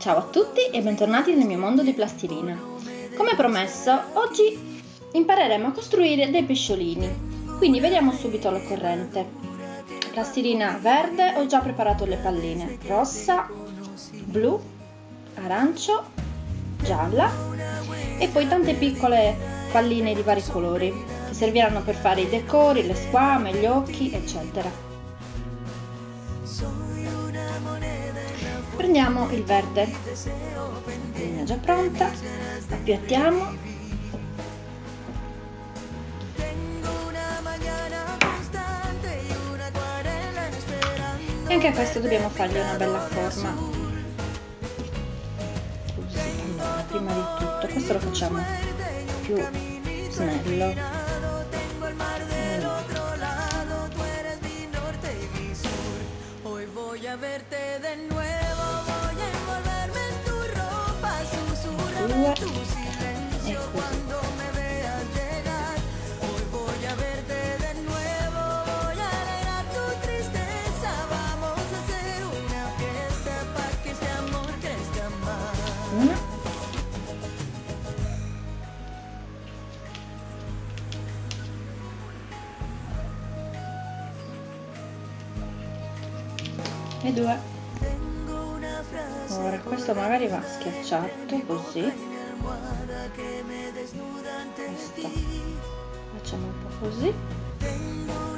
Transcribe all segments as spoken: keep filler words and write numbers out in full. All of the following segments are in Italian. Ciao a tutti e bentornati nel mio mondo di plastilina. Come promesso, oggi impareremo a costruire dei pesciolini, quindi vediamo subito l'occorrente. Plastilina verde, ho già preparato le palline, rossa, blu, arancio, gialla e poi tante piccole palline di vari colori che serviranno per fare i decori, le squame, gli occhi, eccetera. Prendiamo il verde, la linea già pronta, appiattiamo e anche a questo dobbiamo fargli una bella forma. Allora, prima di tutto questo lo facciamo più snello, allora. E così. Una. E due. Ora questo magari va schiacciato così. Questa. Facciamo un po' così,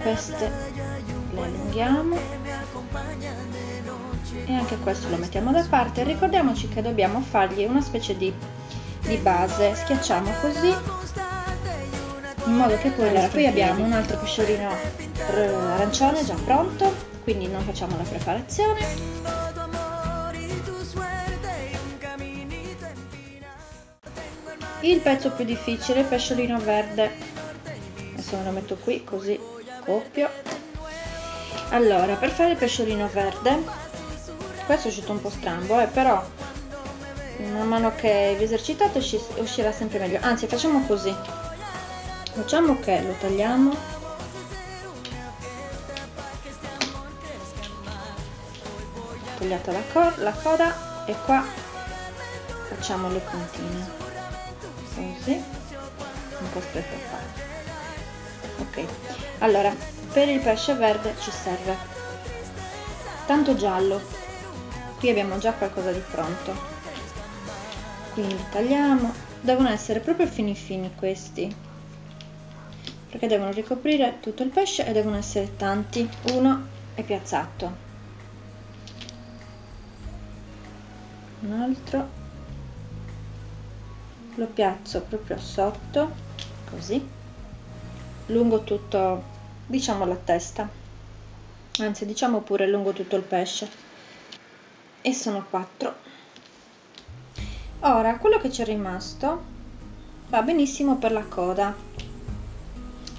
queste le allunghiamo e anche questo lo mettiamo da parte. Ricordiamoci che dobbiamo fargli una specie di, di base, schiacciamo così in modo che poi allora, qui abbiamo un altro pesciolino arancione già pronto, quindi non facciamo la preparazione. Il pezzo più difficile è il pesciolino verde, adesso me lo metto qui così coppio. Allora, per fare il pesciolino verde, questo è uscito un po' strambo, eh, però man mano che vi esercitate uscirà sempre meglio. Anzi, facciamo così, facciamo che lo tagliamo tagliata la, cor la coda e qua facciamo le puntine così, un po' sprecato. Ok, allora per il pesce verde ci serve tanto giallo, qui abbiamo già qualcosa di pronto, quindi tagliamo, devono essere proprio fini fini questi, perché devono ricoprire tutto il pesce e devono essere tanti, uno è piazzato, un altro lo piazzo proprio sotto così, lungo tutto, diciamo la testa, anzi diciamo pure lungo tutto il pesce, e sono quattro. Ora quello che ci è rimasto va benissimo per la coda,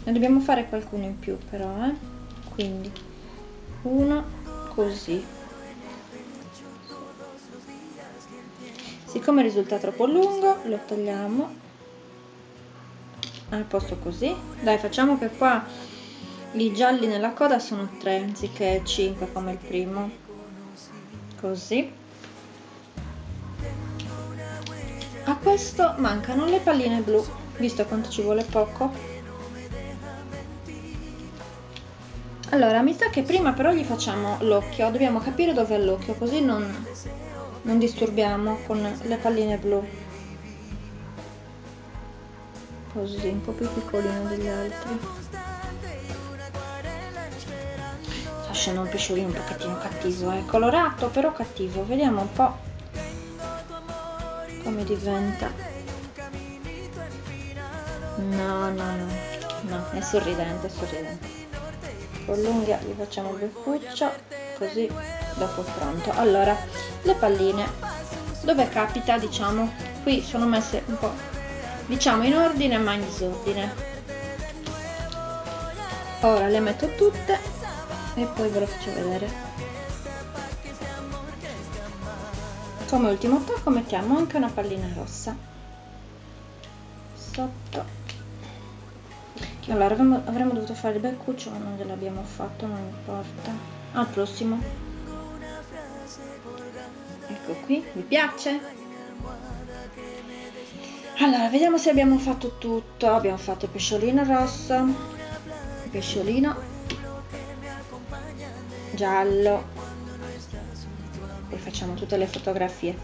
ne dobbiamo fare qualcuno in più però, eh? Quindi uno così. Siccome risulta troppo lungo, lo tagliamo al posto così. Dai, facciamo che qua i gialli nella coda sono tre anziché cinque come il primo. Così. A questo mancano le palline blu, visto quanto ci vuole poco. Allora, mi sa che prima però gli facciamo l'occhio, dobbiamo capire dove è l'occhio, così non... non disturbiamo con le palline blu, così un po' più piccolino degli altri. Sta scendendo un pesciolino un pochettino cattivo, è eh? Colorato però cattivo, vediamo un po' come diventa. No, no, no, no, è sorridente, è sorridente. Con l'unghia gli facciamo il beccuccio, così dopo è pronto. Allora, le palline dove capita, diciamo qui sono messe un po', diciamo, in ordine ma in disordine. Ora le metto tutte e poi ve lo faccio vedere. Come ultimo tocco mettiamo anche una pallina rossa sotto. Allora avremmo, avremmo dovuto fare il beccuccio ma non gliel'abbiamo fatto, non importa, al prossimo. Ecco qui, mi piace? Allora, vediamo se abbiamo fatto tutto. Abbiamo fatto il pesciolino rosso, il pesciolino giallo, poi facciamo tutte le fotografie,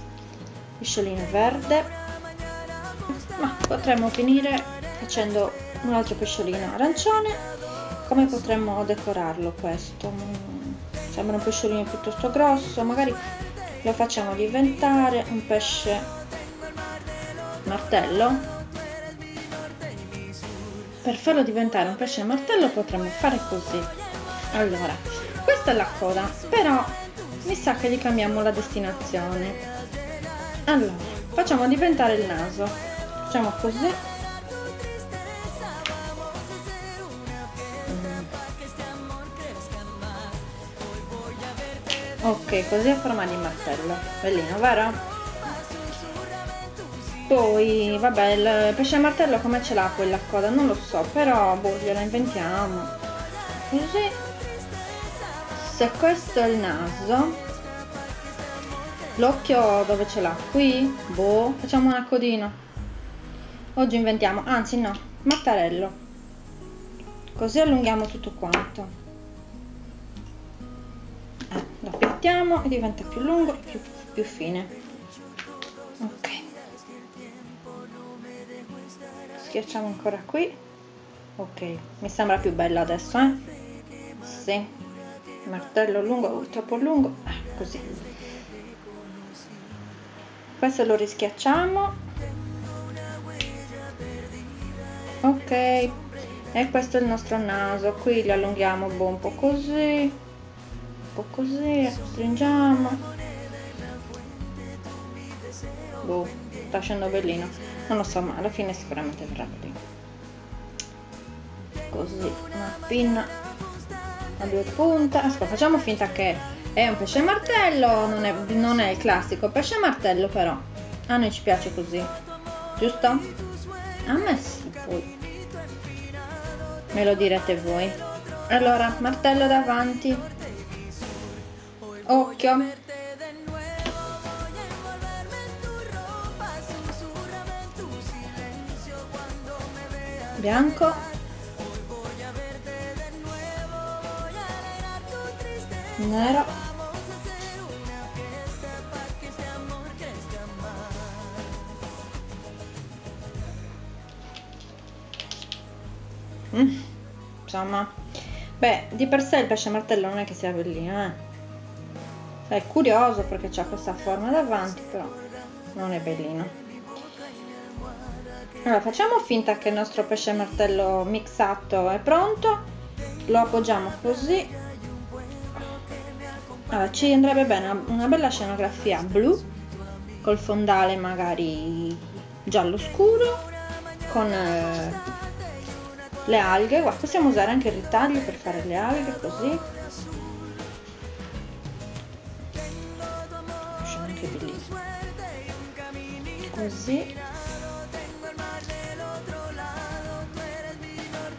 pesciolino verde, ma potremmo finire facendo un altro pesciolino arancione. Come potremmo decorarlo questo? Sembra un pesciolino piuttosto grosso, magari lo facciamo diventare un pesce martello. Per farlo diventare un pesce martello potremmo fare così. Allora, questa è la coda, però mi sa che gli cambiamo la destinazione. Allora, facciamo diventare il naso, facciamo così. Ok, così a forma di martello, bellino, vero? Poi vabbè, il pesce martello come ce l'ha quella coda? Non lo so, però boh, gliela inventiamo. Così, se questo è il naso, l'occhio dove ce l'ha? Qui? Boh, facciamo una codina. Oggi inventiamo, anzi no, mattarello. Così allunghiamo tutto quanto. Lo piattiamo e diventa più lungo e più, più fine. Ok, schiacciamo ancora qui. Ok, mi sembra più bella adesso, eh? Sì, martello lungo, troppo lungo, eh, così. Questo lo rischiacciamo. Ok, e questo è il nostro naso. Qui lo allunghiamo boh, un po' così, così, stringiamo, boh, sta uscendo bellino, non lo so, ma alla fine sicuramente verrà bellino. Così, una pinna a due punte. Ascolta, facciamo finta che è un pesce martello, non è, non è il classico pesce martello, però a noi ci piace così, giusto? A me sì, poi me lo direte voi. Allora, martello davanti, occhio, bianco, nero, mm, insomma, beh, di per sé il pesce martello non è che sia bellino, eh. È curioso perché c'ha questa forma davanti, però non è bellino. Allora, facciamo finta che il nostro pesce martello mixato è pronto, lo appoggiamo così. Allora, ci andrebbe bene una bella scenografia blu col fondale magari giallo scuro con eh, le alghe. Guarda, possiamo usare anche il ritaglio per fare le alghe così. Così.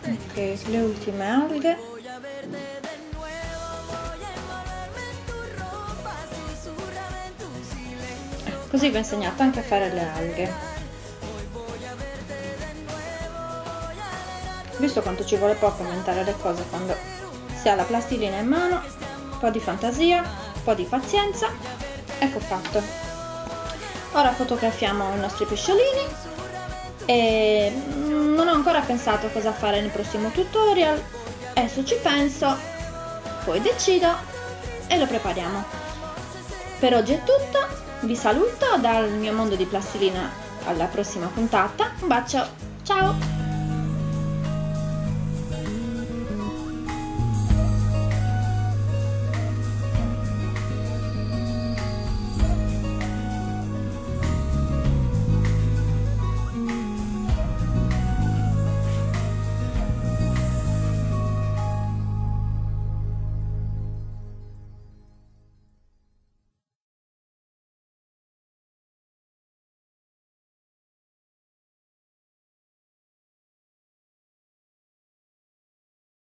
Ok, le ultime alghe. Così vi ho insegnato anche a fare le alghe. Visto quanto ci vuole poco inventare le cose quando si ha la plastilina in mano, un po' di fantasia, un po' di pazienza, ecco fatto. Ora fotografiamo i nostri pesciolini e non ho ancora pensato cosa fare nel prossimo tutorial. Adesso ci penso, poi decido e lo prepariamo. Per oggi è tutto, vi saluto dal mio mondo di plastilina, alla prossima puntata, un bacio, ciao!